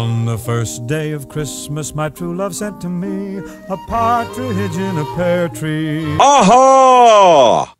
On the first day of Christmas, my true love sent to me a partridge in a pear tree. Aha!